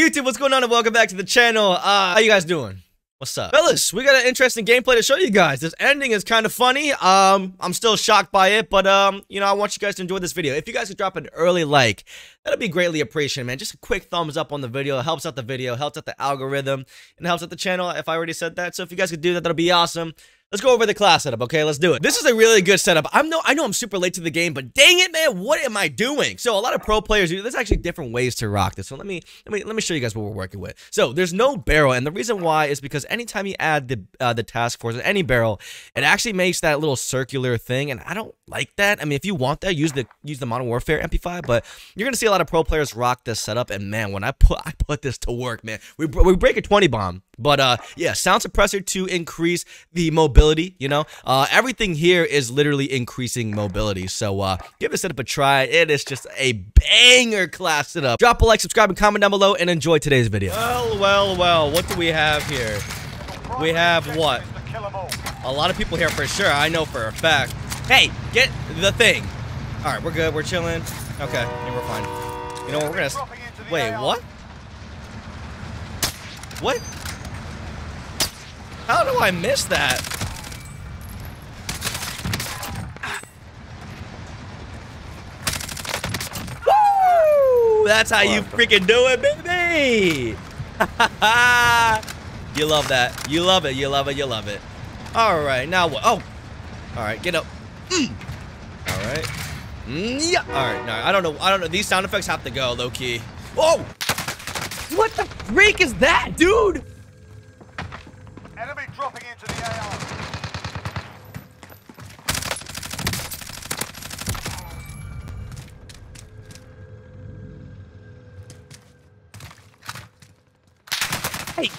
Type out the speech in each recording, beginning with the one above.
YouTube, what's going on, and welcome back to the channel. How you guys doing? What's up, fellas? We got an interesting gameplay to show you guys. This ending is kind of funny. I'm still shocked by it, but you know, I want you guys to enjoy this video. If you guys could drop an early like, that'll be greatly appreciated, man. Just a quick thumbs up on the video. It helps out the video, helps out the algorithm, and helps out the channel. If I already said that, so if you guys could do that, that'll be awesome. Let's go over the class setup, okay? Let's do it. This is a really good setup. I know I'm super late to the game, but dang it, man, what am I doing? So a lot of pro players, there's actually different ways to rock this. So let me show you guys what we're working with. So there's no barrel, and the reason why is because anytime you add the task force or any barrel, it actually makes that little circular thing, and I don't like that. I mean, if you want that, use the Modern Warfare MP5, but you're gonna see a lot of pro players rock this setup, and man, when I put this to work, man, we break a 20 bomb. But yeah, sound suppressor to increase the mobility, you know? Everything here is literally increasing mobility. So give this setup a try. It is just a banger class setup. Drop a like, subscribe, and comment down below, and enjoy today's video. Well, well, well, what do we have here? We have what? A lot of people here for sure, I know for a fact. Hey, get the thing. All right, we're good, we're chilling. Okay, yeah, we're fine. You know what, we're gonna... Wait, what? What? How do I miss that? Woo! That's how you freaking do it, baby! You love that. You love it. You love it. You love it. All right, now what? Oh, all right, get up. Mm. All right. Mm, yeah. All right. No, I don't know. I don't know. These sound effects have to go low key. Whoa! What the freak is that, dude? Enemy dropping into the AR. Hey.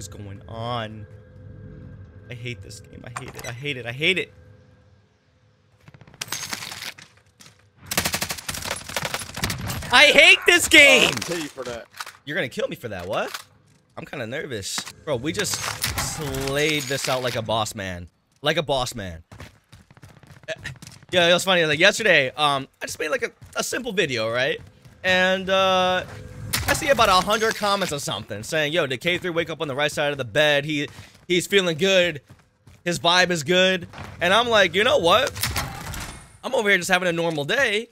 Is going on. I hate this game. I hate it. I hate it. I hate it. I hate this game. You're gonna kill me for that. What? I'm kind of nervous, bro. We just slayed this out like a boss man. Like a boss man. Yeah, it was funny. Like yesterday, I just made like a simple video, right? And I see about 100 comments or something saying, yo, did K3 wake up on the right side of the bed? He's feeling good. His vibe is good. And I'm like, you know what? I'm over here just having a normal day.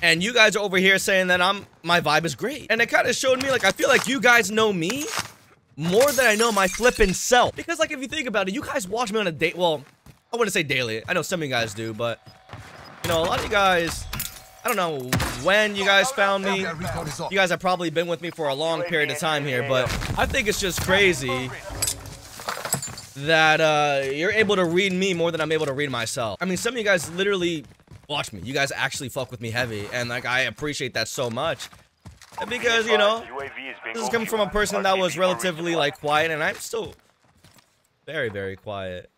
And you guys are over here saying that my vibe is great. And it kind of showed me, like, I feel like you guys know me more than I know my flipping self. Because, like, if you think about it, you guys watch me on a date. Well, I wouldn't say daily. I know some of you guys do, but, you know, a lot of you guys... I don't know when you guys found me. You guys have probably been with me for a long period of time here, but I think it's just crazy that you're able to read me more than I'm able to read myself. I mean, some of you guys literally watch me. You guys actually fuck with me heavy, and like I appreciate that so much. Because, you know, this is coming from a person that was relatively like quiet, and I'm still very, very quiet.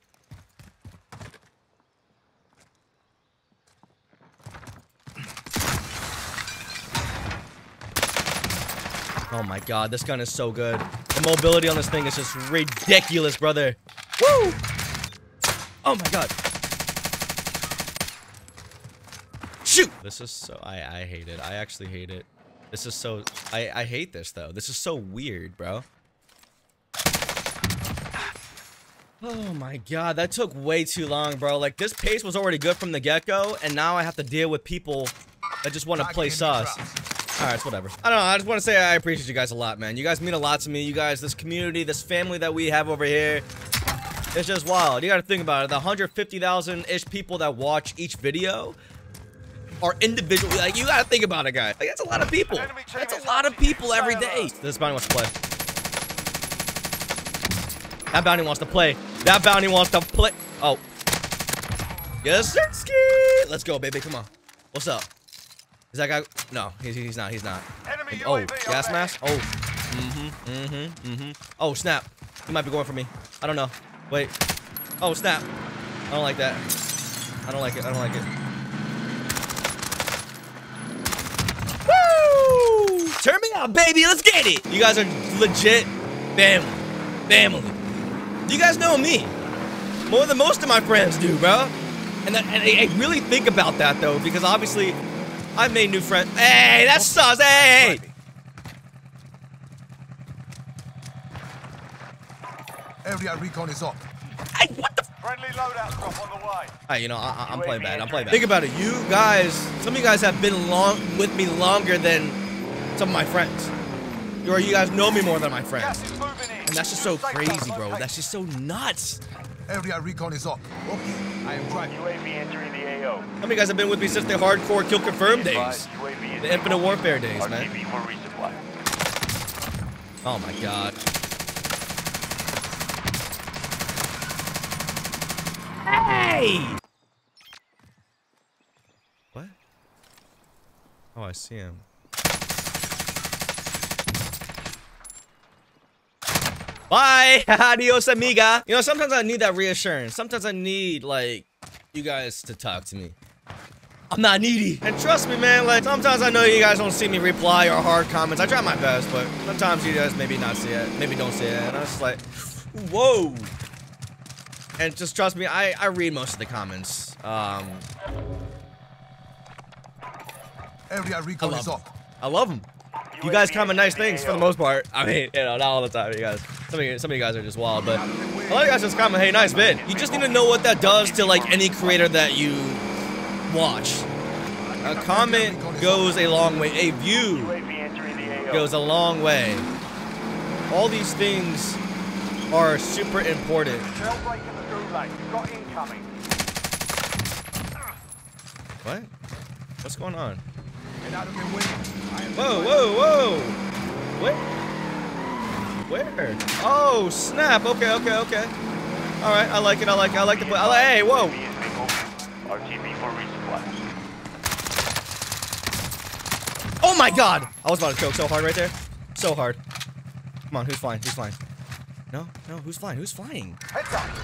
Oh my god, this gun is so good. The mobility on this thing is just ridiculous, brother. Woo! Oh my god. Shoot! This is so... I hate it. I actually hate it. This is so... I hate this, though. This is so weird, bro. Oh my god, that took way too long, bro. Like, this pace was already good from the get-go, and now I have to deal with people that just want to play sus. All right, it's whatever. I don't know. I just want to say I appreciate you guys a lot, man. You guys mean a lot to me. You guys, this community, this family that we have over here, it's just wild. You got to think about it. The 150,000-ish people that watch each video are individually. Like, you got to think about it, guys. Like, that's a lot of people. That's a lot of people every day. This bounty wants to play. That bounty wants to play. That bounty wants to play. Oh. Yes, sir. Let's go, baby. Come on. What's up? Is that guy? No, he's not. He's not. Enemy oh, UAV gas mask? Oh. Mm-hmm. Mm-hmm. Mm-hmm. Oh, snap. He might be going for me. I don't know. Wait. Oh, snap. I don't like that. I don't like it. I don't like it. Yeah, baby, let's get it. You guys are legit family. You guys know me more than most of my friends do, bro. And I really think about that, though, because obviously I've made new friends. Hey, that sucks. Hey. Area recon is up. Hey, what the? Friendly loadout drop on the way. Hey, you know, I'm playing bad. Think about it. You guys, some of you guys have been with me longer than some of my friends. Or you guys know me more than my friends. And that's just so crazy, bro. That's just so nuts. Area recon is up. Okay. I am driving. UAV entering the AO. How many guys have been with me since the hardcore kill confirmed days? The Infinite Warfare days, man. Oh my god. Hey! What? Oh, I see him. Bye! Adios, amiga! You know, sometimes I need that reassurance. Sometimes I need, like, you guys to talk to me. I'm not needy. And trust me, man, like, sometimes I know you guys don't see me reply or hard comments. I try my best, but sometimes you guys maybe not see it. Maybe don't see it. And I was just like, whoa! And just trust me, I read most of the comments. I love them. You guys comment nice things for the most part. I mean, you know, not all the time, you guys. Some of you guys are just wild, but a lot of you guys just comment, hey, nice vid. You just need to know what that does to, like, any creator that you watch. A comment goes a long way. A view goes a long way. All these things are super important. What? What's going on? Whoa, whoa, whoa! What? Where? Oh, snap! Okay, okay, okay. All right, I like it. I like the play. Hey, whoa! Oh my god! I was about to choke so hard right there. So hard. Come on, who's flying? Who's flying? No, no, who's flying? Who's flying?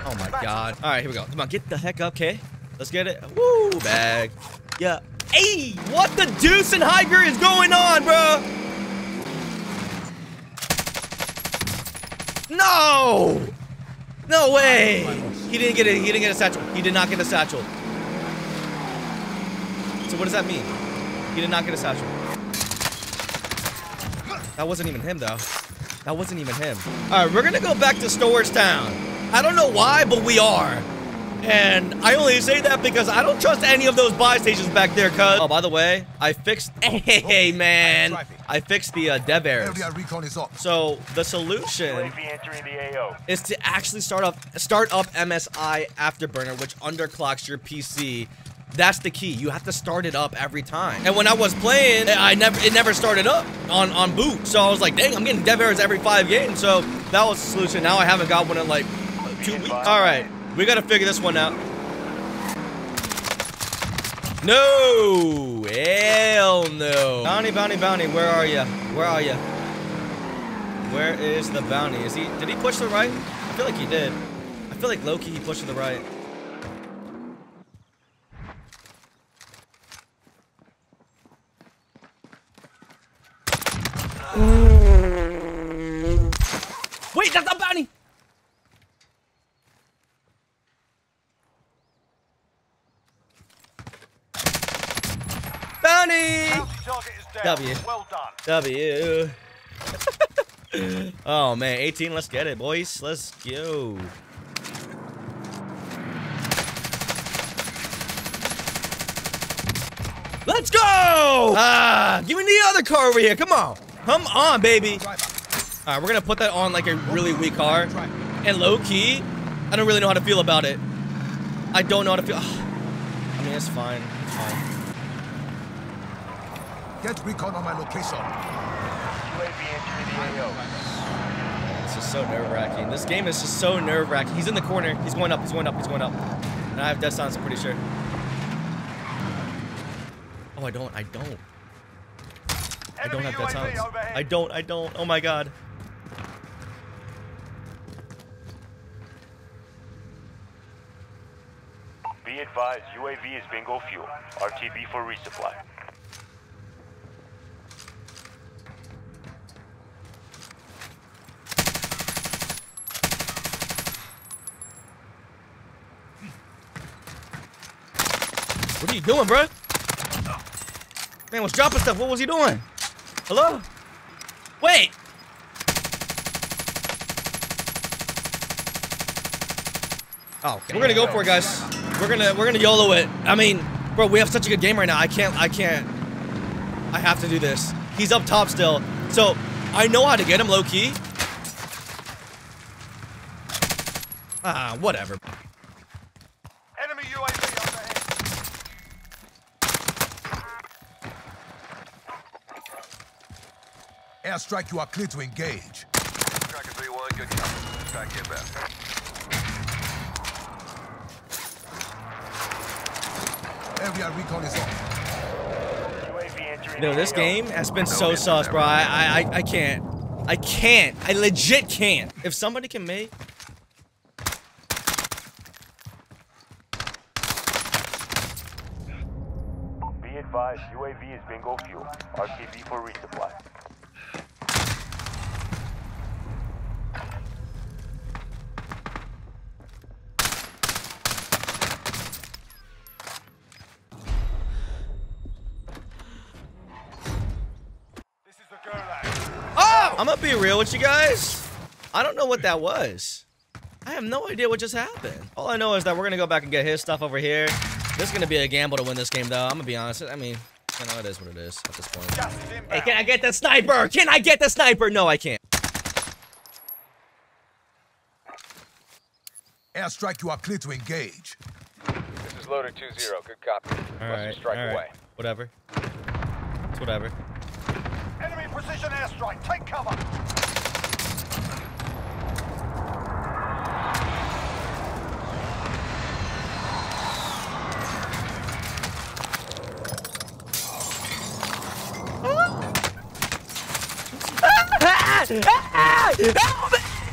Oh my god! All right, here we go. Come on, get the heck up, okay? Let's get it. Woo! Bag. Yeah. Hey, what the deuce and Higer is going on, bro? No! No way! He didn't get it. He didn't get a satchel. He did not get a satchel. So what does that mean? He did not get a satchel. That wasn't even him, though. That wasn't even him. All right, we're gonna go back to Storage Town. I don't know why, but we are. And I only say that because I don't trust any of those buy stations back there, cuz. Oh, by the way, I fixed. Hey, man. I fixed the dev errors. So the solution is to actually start up MSI Afterburner, which underclocks your PC. That's the key. You have to start it up every time. And when I was playing, it never started up on boot. So I was like, dang, I'm getting dev errors every 5 games. So that was the solution. Now I haven't got one in like 2 weeks. All right. We gotta figure this one out. No! Hell no! Bounty, bounty, bounty, where are you? Where are you? Where is the bounty? Did he push to the right? I feel like he did. I feel like low-key he pushed to the right. Wait, that's a bounty! W. Well done. W. Oh man, 18. Let's get it, boys. Let's go. Let's go. Ah, give me the other car over here. Come on, come on, baby. All right, we're gonna put that on like a really weak car. And low key, I don't really know how to feel about it. I don't know how to feel. I mean, it's fine. It's fine. Get recon on my location. Man, this is so nerve-wracking. This game is just so nerve-wracking. He's in the corner. He's going up. He's going up. He's going up. And I have death silence, I'm pretty sure. Oh, I don't. I don't. I don't have death silence. I don't. I don't. Oh my god. Be advised, UAV is bingo fuel. RTB for resupply. are you doing, bro? Man was dropping stuff. What was he doing? Hello? Wait. Oh, okay. We're gonna go for it, guys. We're gonna YOLO it. I mean, bro, we have such a good game right now. I have to do this. He's up top still. So I know how to get him low key. Ah, whatever. Enemy UAV overhead. Airstrike, you are clear to engage. Tracker 3-1, good cover. Strike your back. Area recon is off. No, this game has been so sus, bro. I can't. I can't. I legit can't. If somebody can make... Be advised, UAV is bingo fuel. RTV for resupply. I'm gonna be real with you guys. I don't know what that was. I have no idea what just happened. All I know is that we're gonna go back and get his stuff over here. This is gonna be a gamble to win this game, though. I'm gonna be honest. I mean, you know, it is what it is at this point. Hey, can I get the sniper? Can I get the sniper? No, I can't. Airstrike, you are clear to engage. This is loader 2-0. Good copy. All right. Whatever. It's whatever. Precision airstrike, take cover.